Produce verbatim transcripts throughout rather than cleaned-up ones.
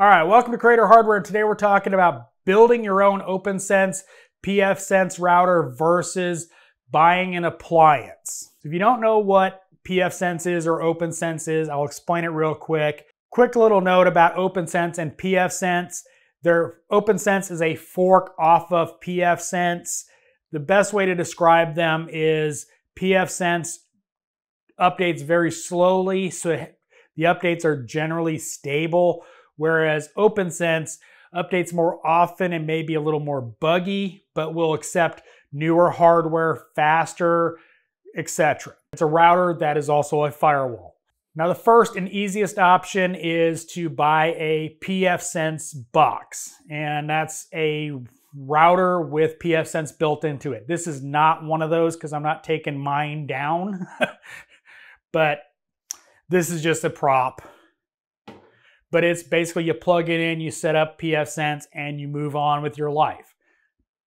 All right, welcome to Creator Hardware, and today we're talking about building your own OPNsense PFSense router versus buying an appliance. If you don't know what PFSense is or OPNsense is, I'll explain it real quick. Quick little note about OPNsense and PFSense. Their OPNsense is a fork off of PFSense. The best way to describe them is PFSense updates very slowly, so the updates are generally stable. Whereas OPNsense updates more often and maybe a little more buggy, but will accept newer hardware faster, et cetera. It's a router that is also a firewall. Now the first and easiest option is to buy a PFSense box, and that's a router with PFSense built into it. This is not one of those because I'm not taking mine down, but this is just a prop. But it's basically you plug it in, you set up PFSense, and you move on with your life.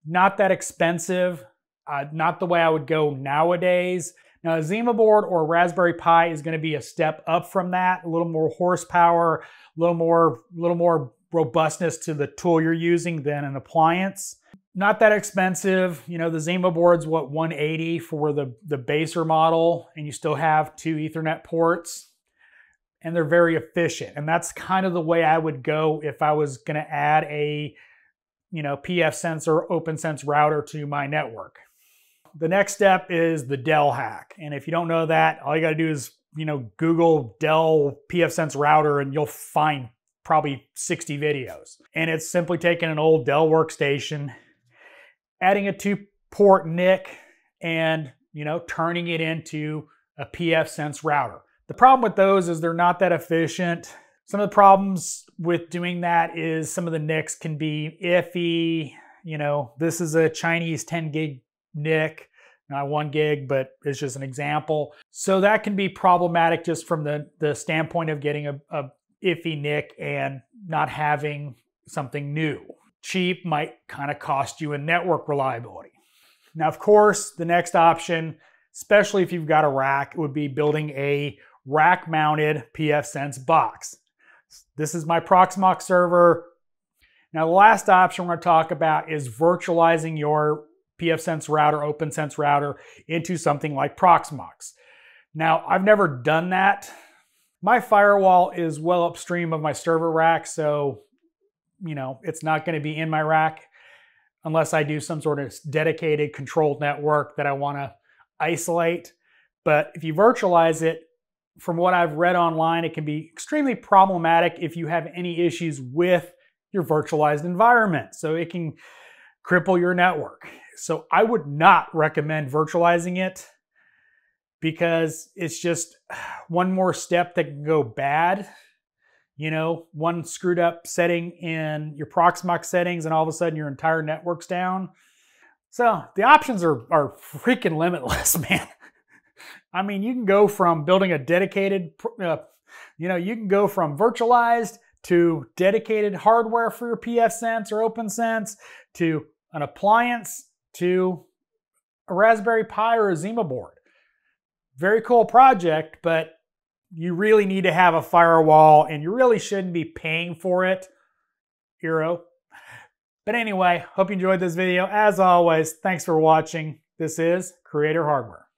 Not that expensive, uh, not the way I would go nowadays. Now a Zima board or a Raspberry Pi is gonna be a step up from that, a little more horsepower, a little more, little more robustness to the tool you're using than an appliance. Not that expensive. You know, the Zima board's what, one eighty for the, the baser model, and you still have two Ethernet ports. And they're very efficient. And that's kind of the way I would go if I was gonna add a, you know, PFSense or OPNsense router to my network. The next step is the Dell hack. And if you don't know that, all you gotta do is, you know, Google Dell PFSense router and you'll find probably sixty videos. And it's simply taking an old Dell workstation, adding a two port N I C, and, you know, turning it into a PFSense router. The problem with those is they're not that efficient. Some of the problems with doing that is some of the N I Cs can be iffy. You know, this is a Chinese ten gig N I C, not one gig, but it's just an example. So that can be problematic just from the, the standpoint of getting a, a iffy N I C and not having something new. Cheap might kind of cost you in network reliability. Now, of course, the next option, especially if you've got a rack, would be building a rack-mounted PFSense box. This is my Proxmox server. Now the last option we're gonna talk about is virtualizing your PFSense router, OPNsense router into something like Proxmox. Now I've never done that. My firewall is well upstream of my server rack, so you know it's not gonna be in my rack unless I do some sort of dedicated controlled network that I wanna isolate. But if you virtualize it, from what I've read online, it can be extremely problematic if you have any issues with your virtualized environment. So it can cripple your network. So I would not recommend virtualizing it because it's just one more step that can go bad. You know, one screwed up setting in your Proxmox settings and all of a sudden your entire network's down. So the options are, are freaking limitless, man. I mean, you can go from building a dedicated, uh, you know, you can go from virtualized to dedicated hardware for your PFSense or OPNsense to an appliance to a Raspberry Pi or a Zima board. Very cool project, but you really need to have a firewall and you really shouldn't be paying for it, hero. But anyway, hope you enjoyed this video. As always, thanks for watching. This is Creator Hardware.